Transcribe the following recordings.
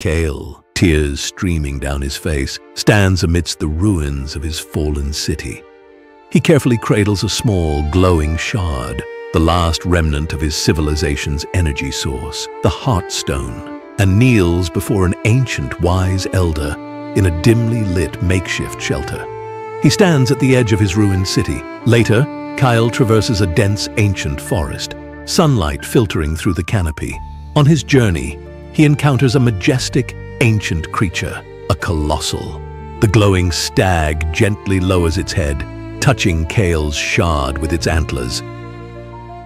Kale, tears streaming down his face, stands amidst the ruins of his fallen city. He carefully cradles a small, glowing shard, the last remnant of his civilization's energy source, the Heartstone, and kneels before an ancient, wise elder in a dimly lit makeshift shelter. He stands at the edge of his ruined city. Later, Kyle traverses a dense, ancient forest, sunlight filtering through the canopy. On his journey, he encounters a majestic, ancient creature, a colossal. The glowing stag gently lowers its head, touching Kale's shard with its antlers.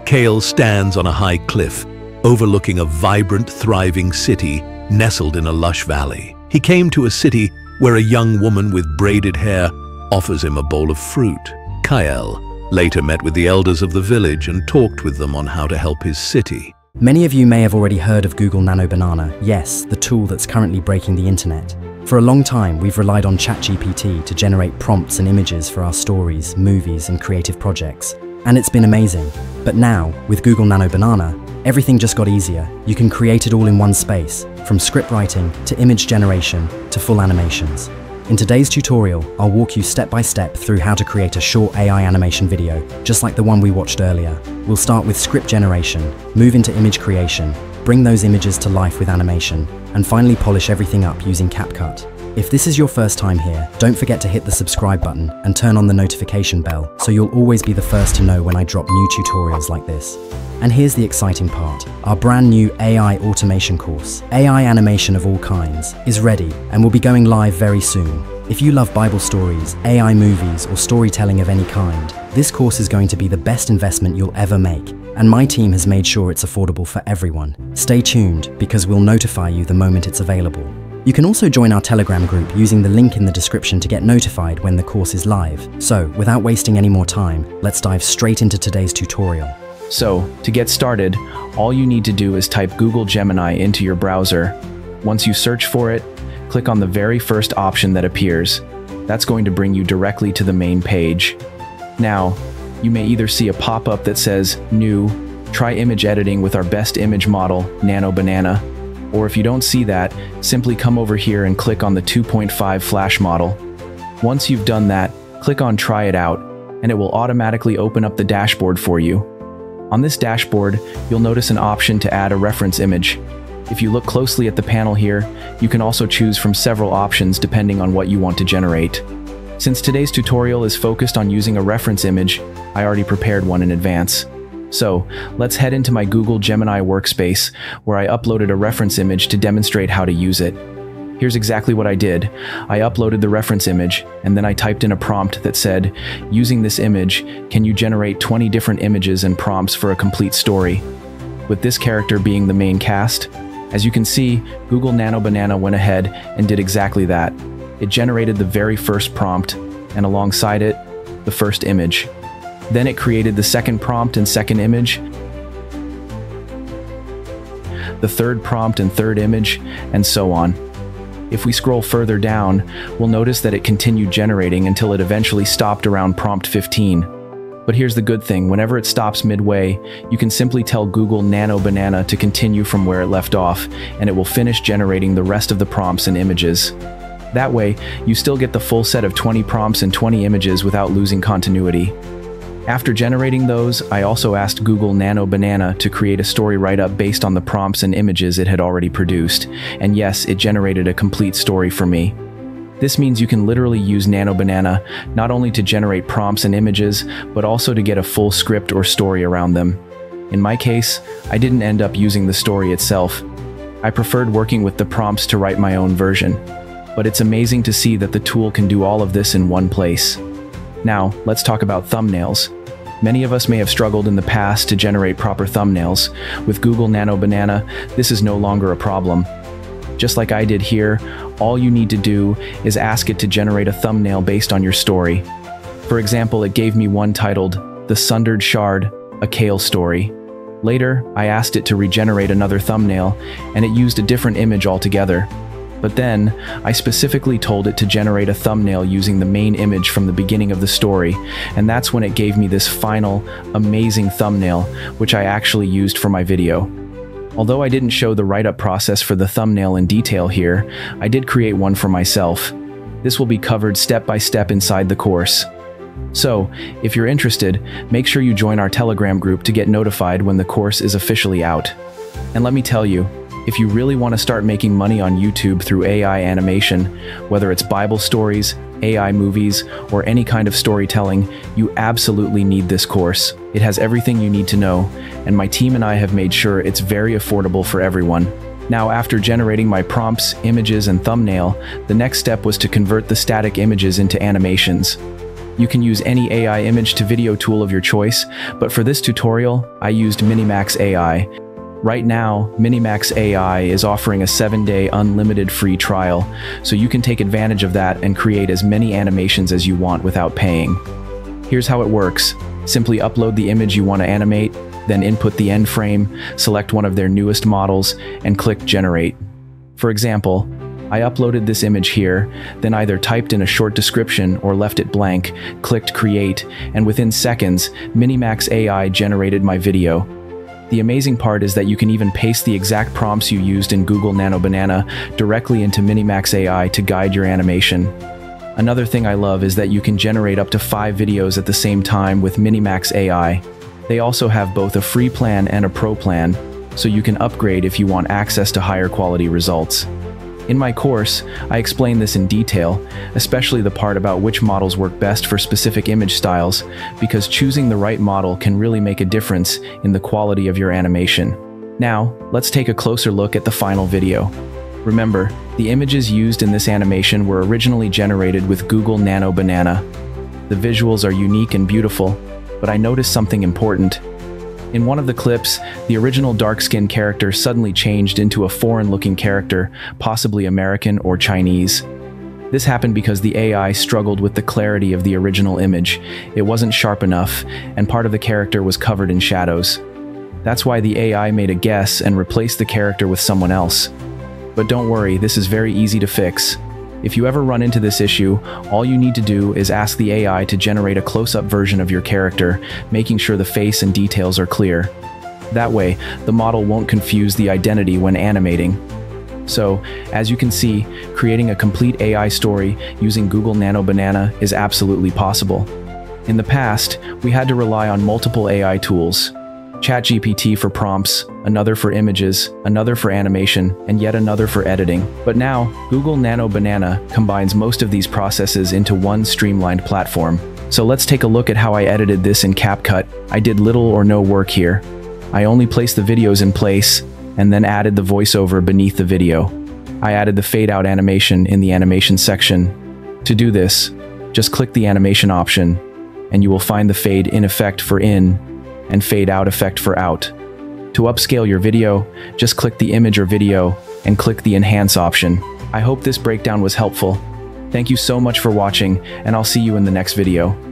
Kale stands on a high cliff, overlooking a vibrant, thriving city nestled in a lush valley. He came to a city where a young woman with braided hair offers him a bowl of fruit. Kyle later met with the elders of the village and talked with them on how to help his city. Many of you may have already heard of Google Nano Banana, yes, the tool that's currently breaking the internet. For a long time, we've relied on ChatGPT to generate prompts and images for our stories, movies, and creative projects. And it's been amazing. But now, with Google Nano Banana, everything just got easier. You can create it all in one space, from script writing to image generation to full animations. In today's tutorial, I'll walk you step by step through how to create a short AI animation video, just like the one we watched earlier. We'll start with script generation, move into image creation, bring those images to life with animation, and finally polish everything up using CapCut. If this is your first time here, don't forget to hit the subscribe button and turn on the notification bell so you'll always be the first to know when I drop new tutorials like this. And here's the exciting part, our brand new AI automation course, AI animation of all kinds, is ready and will be going live very soon. If you love Bible stories, AI movies, or storytelling of any kind, this course is going to be the best investment you'll ever make. And my team has made sure it's affordable for everyone. Stay tuned, because we'll notify you the moment it's available. You can also join our Telegram group using the link in the description to get notified when the course is live. So, without wasting any more time, let's dive straight into today's tutorial. So, to get started, all you need to do is type Google Gemini into your browser. Once you search for it, click on the very first option that appears. That's going to bring you directly to the main page. Now, you may either see a pop-up that says, New, try image editing with our best image model, Nano Banana, or if you don't see that, simply come over here and click on the 2.5 Flash model. Once you've done that, click on Try It Out, and it will automatically open up the dashboard for you. On this dashboard, you'll notice an option to add a reference image. If you look closely at the panel here, you can also choose from several options depending on what you want to generate. Since today's tutorial is focused on using a reference image, I already prepared one in advance. So, let's head into my Google Gemini workspace, where I uploaded a reference image to demonstrate how to use it. Here's exactly what I did. I uploaded the reference image, and then I typed in a prompt that said, using this image, can you generate 20 different images and prompts for a complete story? With this character being the main cast, as you can see, Google Nano Banana went ahead and did exactly that. It generated the very first prompt, and alongside it, the first image. Then it created the second prompt and second image, the third prompt and third image, and so on. If we scroll further down, we'll notice that it continued generating until it eventually stopped around prompt 15. But here's the good thing, whenever it stops midway, you can simply tell Google Nano Banana to continue from where it left off, and it will finish generating the rest of the prompts and images. That way, you still get the full set of 20 prompts and 20 images without losing continuity. After generating those, I also asked Google Nano Banana to create a story write-up based on the prompts and images it had already produced, and yes, it generated a complete story for me. This means you can literally use Nano Banana not only to generate prompts and images, but also to get a full script or story around them. In my case, I didn't end up using the story itself. I preferred working with the prompts to write my own version. But it's amazing to see that the tool can do all of this in one place. Now, let's talk about thumbnails. Many of us may have struggled in the past to generate proper thumbnails. With Google Nano Banana, this is no longer a problem. Just like I did here, all you need to do is ask it to generate a thumbnail based on your story. For example, it gave me one titled, The Sundered Shard, A Kale Story. Later, I asked it to regenerate another thumbnail, and it used a different image altogether. But then, I specifically told it to generate a thumbnail using the main image from the beginning of the story, and that's when it gave me this final, amazing thumbnail, which I actually used for my video. Although I didn't show the write-up process for the thumbnail in detail here, I did create one for myself. This will be covered step by step inside the course. So, if you're interested, make sure you join our Telegram group to get notified when the course is officially out. And let me tell you, if you really want to start making money on YouTube through AI animation, whether it's Bible stories, AI movies, or any kind of storytelling, you absolutely need this course. It has everything you need to know, and my team and I have made sure it's very affordable for everyone. Now, after generating my prompts, images, and thumbnail, the next step was to convert the static images into animations. You can use any AI image to video tool of your choice, but for this tutorial, I used MiniMax AI. Right now, MiniMax AI is offering a 7-day unlimited free trial, so you can take advantage of that and create as many animations as you want without paying. Here's how it works. Simply upload the image you want to animate, then input the end frame, select one of their newest models, and click Generate. For example, I uploaded this image here, then either typed in a short description or left it blank, clicked Create, and within seconds, MiniMax AI generated my video. The amazing part is that you can even paste the exact prompts you used in Google Nano Banana directly into MiniMax AI to guide your animation. Another thing I love is that you can generate up to 5 videos at the same time with MiniMax AI. They also have both a free plan and a pro plan, so you can upgrade if you want access to higher quality results. In my course, I explain this in detail, especially the part about which models work best for specific image styles, because choosing the right model can really make a difference in the quality of your animation. Now, let's take a closer look at the final video. Remember, the images used in this animation were originally generated with Google Nano Banana. The visuals are unique and beautiful, but I noticed something important. In one of the clips, the original dark-skinned character suddenly changed into a foreign-looking character, possibly American or Chinese. This happened because the AI struggled with the clarity of the original image. It wasn't sharp enough, and part of the character was covered in shadows. That's why the AI made a guess and replaced the character with someone else. But don't worry, this is very easy to fix. If you ever run into this issue, all you need to do is ask the AI to generate a close-up version of your character, making sure the face and details are clear. That way, the model won't confuse the identity when animating. So, as you can see, creating a complete AI story using Google Nano Banana is absolutely possible. In the past, we had to rely on multiple AI tools. ChatGPT for prompts, another for images, another for animation, and yet another for editing. But now, Google Nano Banana combines most of these processes into one streamlined platform. So let's take a look at how I edited this in CapCut. I did little or no work here. I only placed the videos in place, and then added the voiceover beneath the video. I added the fade-out animation in the animation section. To do this, just click the animation option, and you will find the fade-in effect for in, and fade-out effect for out. To upscale your video, just click the image or video, and click the Enhance option. I hope this breakdown was helpful. Thank you so much for watching, and I'll see you in the next video.